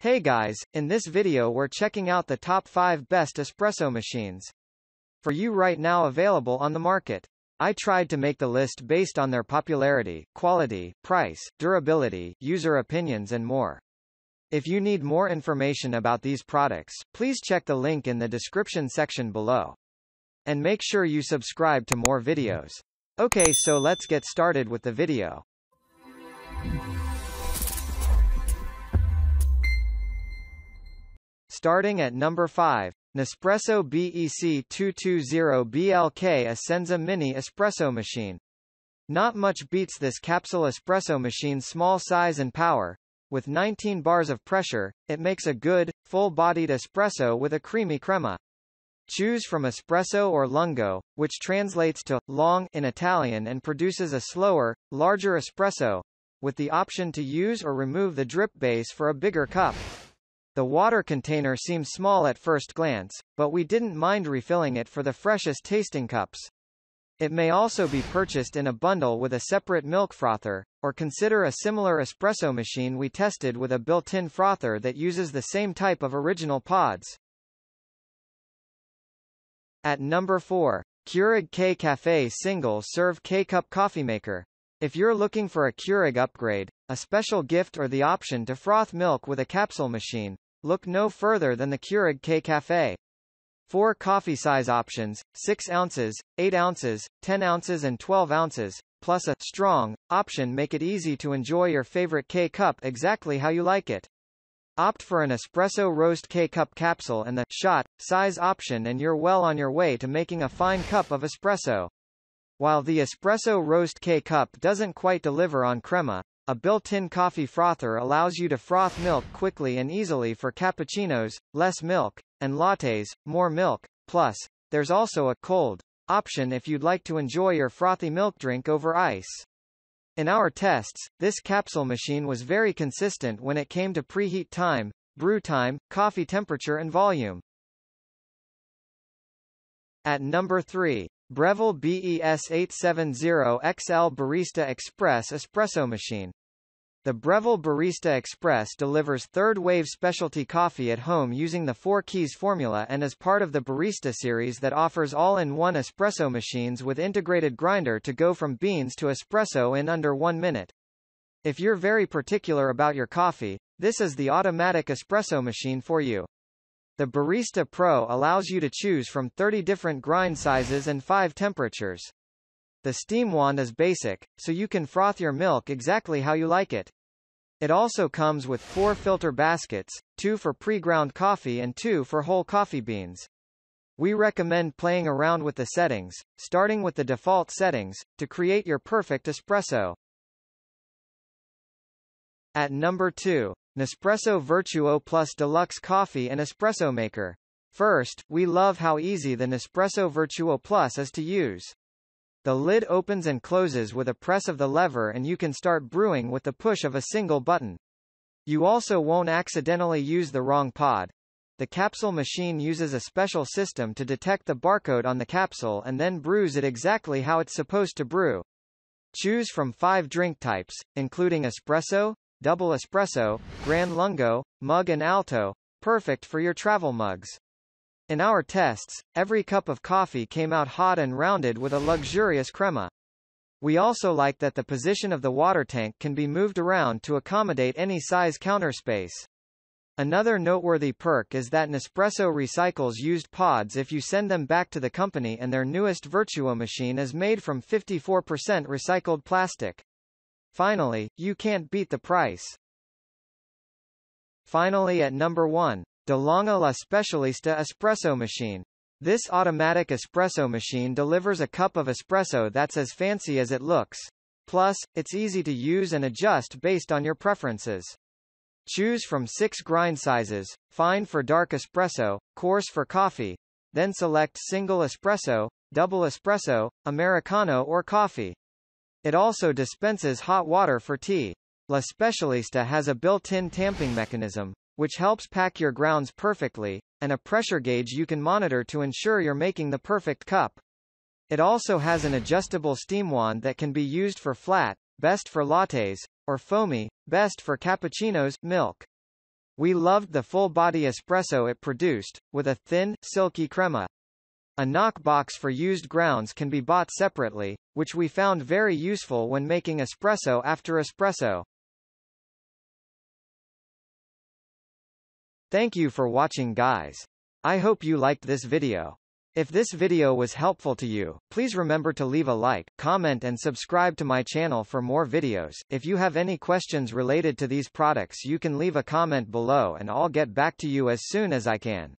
Hey guys, in this video we're checking out the top 5 best espresso machines for you right now available on the market. I tried to make the list based on their popularity, quality, price, durability, user opinions and more. If you need more information about these products, please check the link in the description section below. And make sure you subscribe to more videos. Okay, so let's get started with the video. Starting at number 5, Nespresso BEC220 BLK Essenza Mini Espresso Machine. Not much beats this capsule espresso machine's small size and power. With 19 bars of pressure, it makes a good, full-bodied espresso with a creamy crema. Choose from espresso or lungo, which translates to long in Italian and produces a slower, larger espresso, with the option to use or remove the drip base for a bigger cup. The water container seems small at first glance, but we didn't mind refilling it for the freshest tasting cups. It may also be purchased in a bundle with a separate milk frother, or consider a similar espresso machine we tested with a built-in frother that uses the same type of original pods. At number 4, Keurig K-Cafe Single-Serve K-Cup Coffee Maker. If you're looking for a Keurig upgrade, a special gift or the option to froth milk with a capsule machine, look no further than the Keurig K-Cafe. 4 coffee size options, 6 ounces, 8 ounces, 10 ounces and 12 ounces, plus a strong option make it easy to enjoy your favorite K-Cup exactly how you like it. Opt for an espresso roast K-Cup capsule and the shot size option and you're well on your way to making a fine cup of espresso. While the espresso roast K-Cup doesn't quite deliver on crema, a built-in coffee frother allows you to froth milk quickly and easily for cappuccinos, less milk, and lattes, more milk. Plus, there's also a cold option if you'd like to enjoy your frothy milk drink over ice. In our tests, this capsule machine was very consistent when it came to preheat time, brew time, coffee temperature and volume. At number 3, Breville BES870XL Barista Express Espresso Machine. The Breville Barista Express delivers third-wave specialty coffee at home using the 4 keys formula and is part of the Barista series that offers all-in-one espresso machines with integrated grinder to go from beans to espresso in under 1 minute. If you're very particular about your coffee, this is the automatic espresso machine for you. The Barista Pro allows you to choose from 30 different grind sizes and 5 temperatures. The steam wand is basic, so you can froth your milk exactly how you like it. It also comes with 4 filter baskets, 2 for pre-ground coffee and 2 for whole coffee beans. We recommend playing around with the settings, starting with the default settings, to create your perfect espresso. At number 2, Nespresso Vertuo Plus Deluxe Coffee and Espresso Maker. First, we love how easy the Nespresso Vertuo Plus is to use. The lid opens and closes with a press of the lever and you can start brewing with the push of a single button. You also won't accidentally use the wrong pod. The capsule machine uses a special system to detect the barcode on the capsule and then brews it exactly how it's supposed to brew. Choose from 5 drink types, including espresso, double espresso, Grand Lungo, Mug and Alto, perfect for your travel mugs. In our tests, every cup of coffee came out hot and rounded with a luxurious crema. We also like that the position of the water tank can be moved around to accommodate any size counter space. Another noteworthy perk is that Nespresso recycles used pods if you send them back to the company, and their newest Vertuo machine is made from 54% recycled plastic. Finally, you can't beat the price. Finally, at number 1, De'Longhi La Specialista Espresso Machine. This automatic espresso machine delivers a cup of espresso that's as fancy as it looks. Plus, it's easy to use and adjust based on your preferences. Choose from 6 grind sizes, fine for dark espresso, coarse for coffee, then select single espresso, double espresso, Americano or coffee. It also dispenses hot water for tea. La Specialista has a built-in tamping mechanism, which helps pack your grounds perfectly, and a pressure gauge you can monitor to ensure you're making the perfect cup. It also has an adjustable steam wand that can be used for flat, best for lattes, or foamy, best for cappuccinos, milk. We loved the full-body espresso it produced, with a thin, silky crema. A knock box for used grounds can be bought separately, which we found very useful when making espresso after espresso. Thank you for watching, guys. I hope you liked this video. If this video was helpful to you, please remember to leave a like, comment and subscribe to my channel for more videos. If you have any questions related to these products, you can leave a comment below and I'll get back to you as soon as I can.